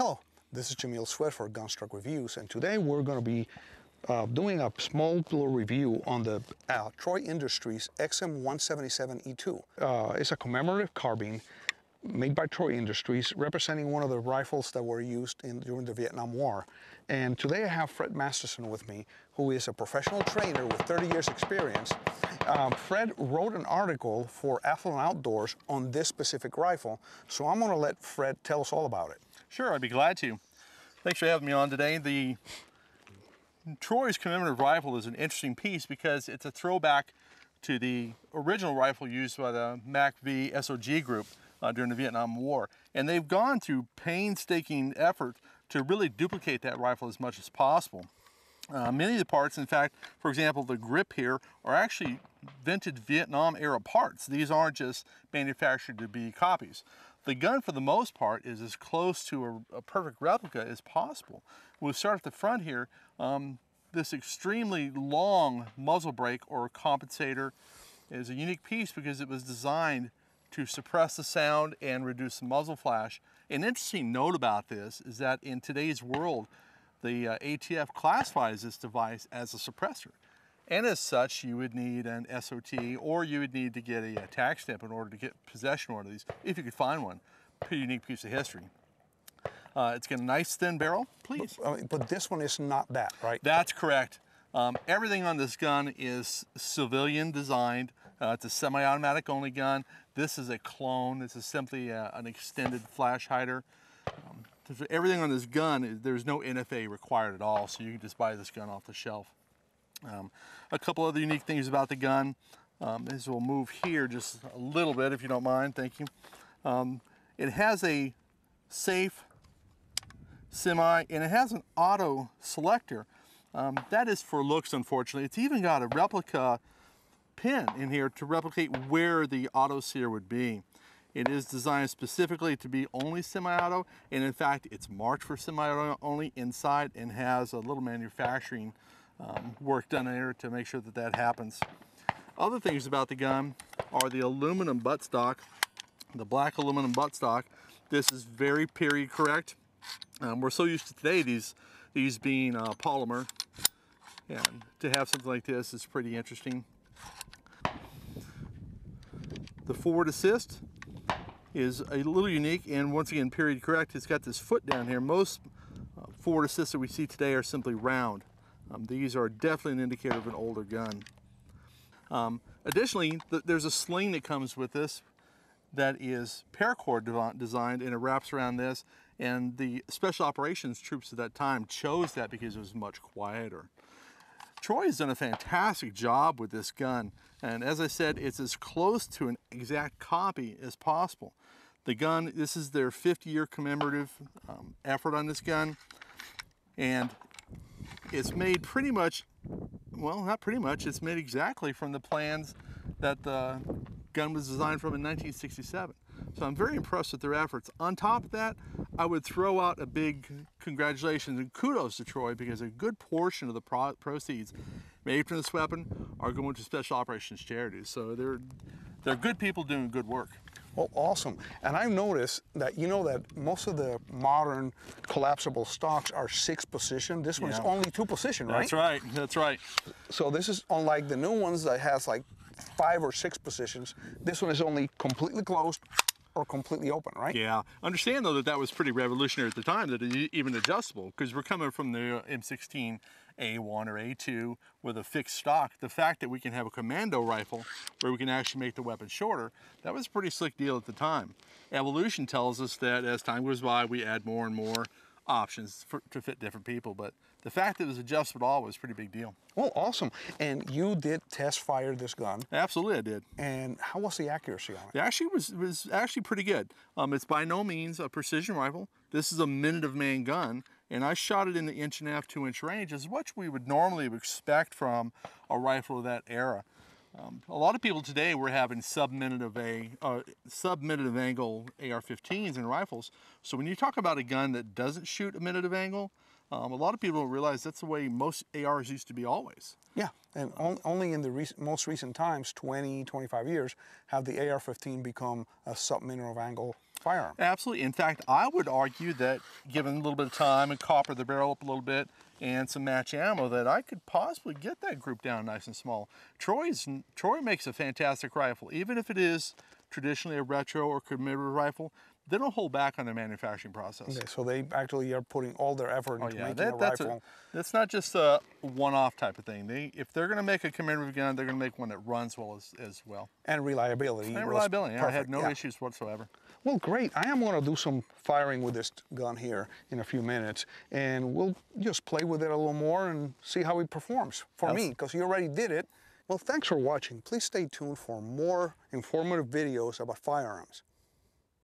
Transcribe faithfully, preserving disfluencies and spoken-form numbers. Hello, this is Yamil Sued for Gun Stock Reviews, and today we're going to be uh, doing a small little review on the uh, Troy Industries X M one seventy-seven E two. Uh, it's a commemorative carbine made by Troy Industries, representing one of the rifles that were used in, during the Vietnam War. And today I have Fred Masterson with me, who is a professional trainer with thirty years experience. Um, Fred wrote an article for Athlon Outdoors on this specific rifle, so I'm going to let Fred tell us all about it. Sure, I'd be glad to. Thanks for having me on today. The Troy's commemorative rifle is an interesting piece because it's a throwback to the original rifle used by the M A C V S O G group Uh, during the Vietnam War. And they've gone through painstaking effort to really duplicate that rifle as much as possible. Uh, many of the parts, in fact, for example, the grip here, are actually vintage Vietnam-era parts. These aren't just manufactured to be copies. The gun, for the most part, is as close to a, a perfect replica as possible. We'll start at the front here. Um, this extremely long muzzle brake or compensator is a unique piece because it was designed to suppress the sound and reduce the muzzle flash. An interesting note about this is that in today's world, the uh, A T F classifies this device as a suppressor. And as such, you would need an S O T, or you would need to get a, a tax stamp in order to get possession of one of these, if you could find one. Pretty unique piece of history. Uh, it's got a nice thin barrel, please. But, I mean, but this one is not that, right? That's correct. Um, everything on this gun is civilian designed. Uh, it's a semi-automatic only gun. This is a clone. This is simply a, an extended flash hider. Um, everything on this gun, there's no N F A required at all, so you can just buy this gun off the shelf. Um, a couple other unique things about the gun. Um, this will move here just a little bit, if you don't mind. Thank you. Um, it has a safe, semi, and it has an auto selector. Um, that is for looks, unfortunately. It's even got a replica pin in here to replicate where the auto sear would be. It is designed specifically to be only semi-auto, and in fact, it's marked for semi-auto only inside and has a little manufacturing um, work done in here to make sure that that happens. Other things about the gun are the aluminum buttstock, the black aluminum buttstock. This is very period correct. Um, we're so used to today these These being uh, polymer, and to have something like this is pretty interesting. The forward assist is a little unique, and once again, period correct. It's got this foot down here. Most uh, forward assists that we see today are simply round. Um, these are definitely an indicator of an older gun. Um, additionally, th there's a sling that comes with this that is paracord de designed, and it wraps around this. And the special operations troops at that time chose that because it was much quieter. Troy has done a fantastic job with this gun. And as I said, it's as close to an exact copy as possible. The gun, this is their fifty year commemorative um, effort on this gun. And it's made pretty much, well, not pretty much, it's made exactly from the plans that the gun was designed from in nineteen sixty-seven. So I'm very impressed with their efforts. On top of that, I would throw out a big congratulations and kudos to Troy, because a good portion of the pro proceeds made from this weapon are going to special operations charities. So they're, they're good people doing good work. Oh, awesome. And I've noticed that, you know, that most of the modern collapsible stocks are six position. This one yeah. is only two position, right? That's right. That's right. So this is unlike the new ones that has like five or six positions. This one is only completely closed or completely open, right? Yeah. Understand, though, that that was pretty revolutionary at the time, that it even adjustable, because we're coming from the M sixteen A one or A two with a fixed stock. The fact that we can have a commando rifle where we can actually make the weapon shorter, that was a pretty slick deal at the time. Evolution tells us that as time goes by, we add more and more options for, to fit different people, but the fact that it was adjustable at all was a pretty big deal. Well, awesome. And you did test fire this gun. Absolutely, I did. And how was the accuracy on it? It actually was, was actually pretty good. Um, it's by no means a precision rifle. This is a minute of man gun, and I shot it in the inch and a half, two inch range, is what we would normally expect from a rifle of that era. Um, a lot of people today were having sub-minute of a uh, sub-minute of angle A R fifteens in rifles. So when you talk about a gun that doesn't shoot a minute of angle, Um, a lot of people don't realize that's the way most A Rs used to be always. Yeah, and on, only in the rec most recent times, twenty, twenty-five years, have the A R fifteen become a sub-mineral angle firearm. Absolutely. In fact, I would argue that given a little bit of time and copper the barrel up a little bit and some match ammo, that I could possibly get that group down nice and small. Troy's, Troy makes a fantastic rifle, even if it is traditionally a retro or commemorative rifle. They don't hold back on the manufacturing process. Okay, so they actually are putting all their effort into oh, yeah. making that, a that's rifle. A, that's not just a one-off type of thing. They, if they're going to make a commemorative gun, they're going to make one that runs well as, as well. And reliability. And reliability. I had no yeah. issues whatsoever. Well, great. I am going to do some firing with this gun here in a few minutes, and we'll just play with it a little more and see how it performs for that's, me, because you already did it. Well, thanks for watching. Please stay tuned for more informative videos about firearms.